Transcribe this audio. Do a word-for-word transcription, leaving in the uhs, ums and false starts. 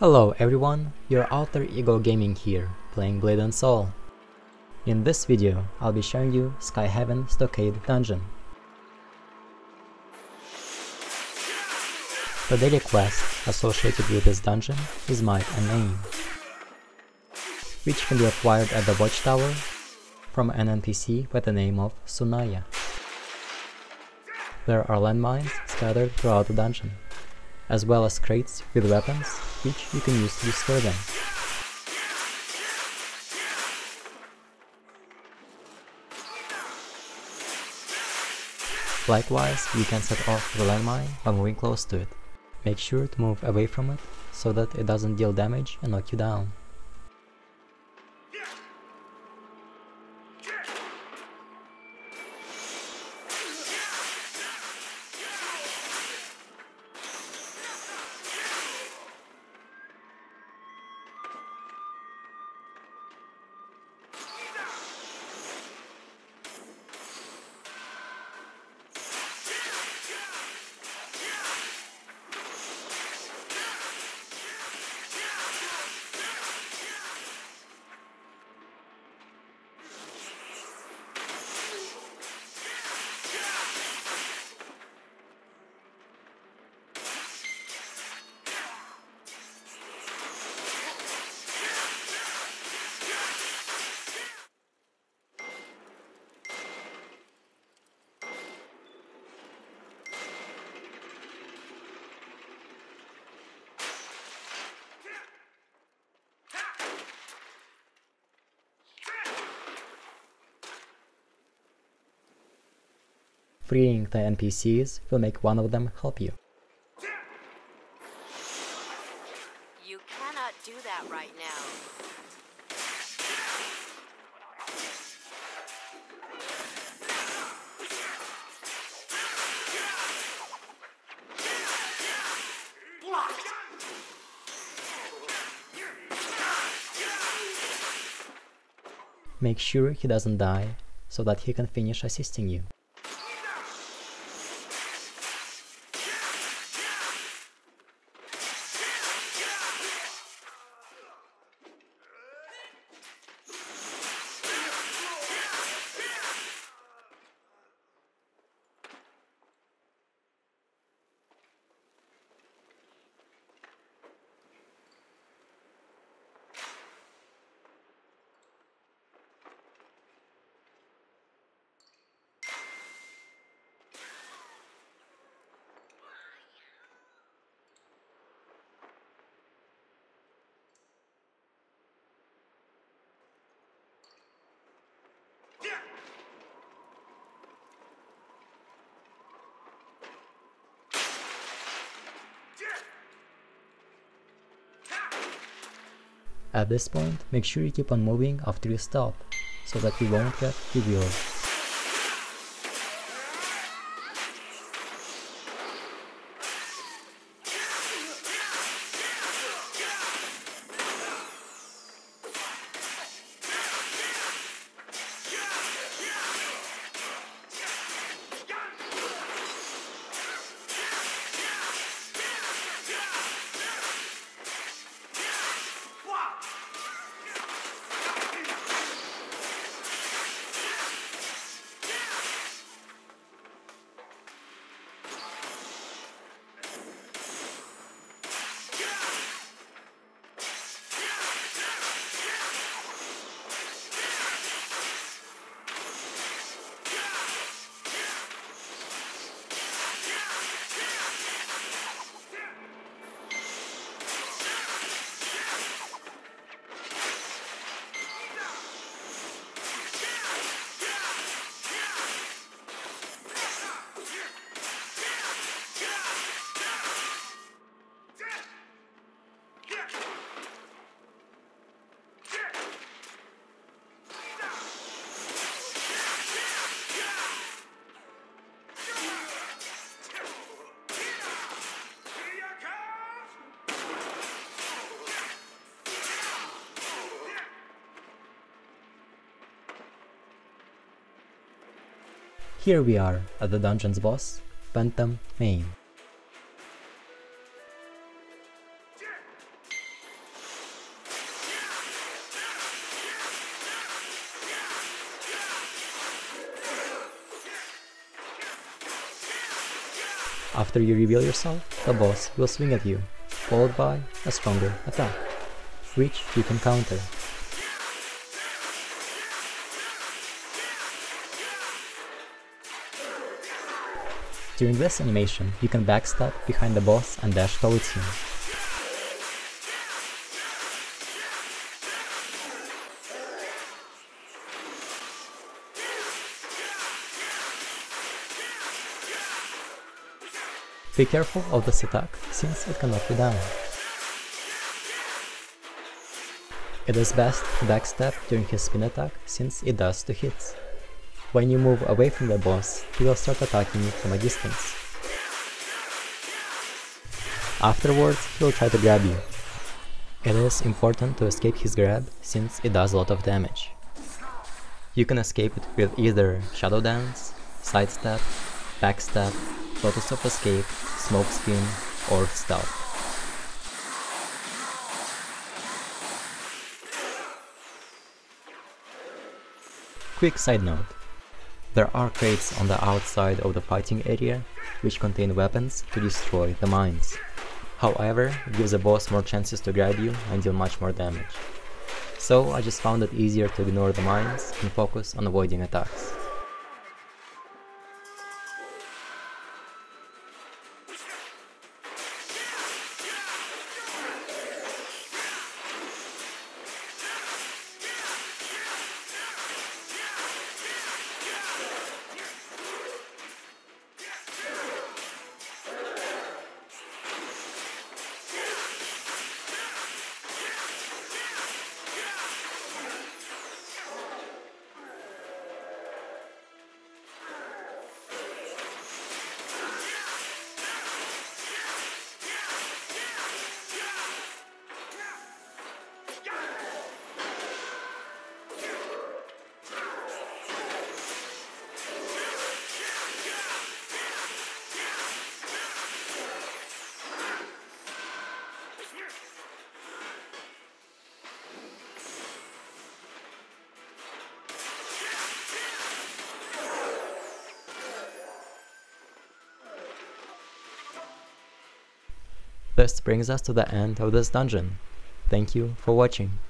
Hello everyone, your alter ego gaming here, playing Blade and Soul. In this video, I'll be showing you Skyhaven Stockade dungeon. The daily quest associated with this dungeon is Might and Mane, which can be acquired at the Watchtower from an N P C by the name of Sunaya. There are landmines scattered throughout the dungeon, as well as crates with weapons, which you can use to destroy them. Likewise, you can set off the landmine by moving close to it. Make sure to move away from it, so that it doesn't deal damage and knock you down. Freeing the N P Cs will make one of them help you. You cannot do that right now. Make sure he doesn't die, so that he can finish assisting you. At this point, make sure you keep on moving after you stop, so that you won't get derailed. Here we are at the dungeon's boss, Phantom Mane. After you reveal yourself, the boss will swing at you, followed by a stronger attack, which you can counter. During this animation, you can backstep behind the boss and dash towards him. Be careful of this attack, since it can knock you down. It is best to backstep during his spin attack, since it does two hits. When you move away from the boss, he will start attacking you from a distance. Afterwards, he will try to grab you. It is important to escape his grab, since it does a lot of damage. You can escape it with either Shadow Dance, Side Step, Back Step, Lotus of Escape, Smoke Skin, or Stout. Quick side note. There are crates on the outside of the fighting area, which contain weapons to destroy the mines. However, it gives the boss more chances to grab you and deal much more damage. So I just found it easier to ignore the mines and focus on avoiding attacks. This brings us to the end of this dungeon. Thank you for watching.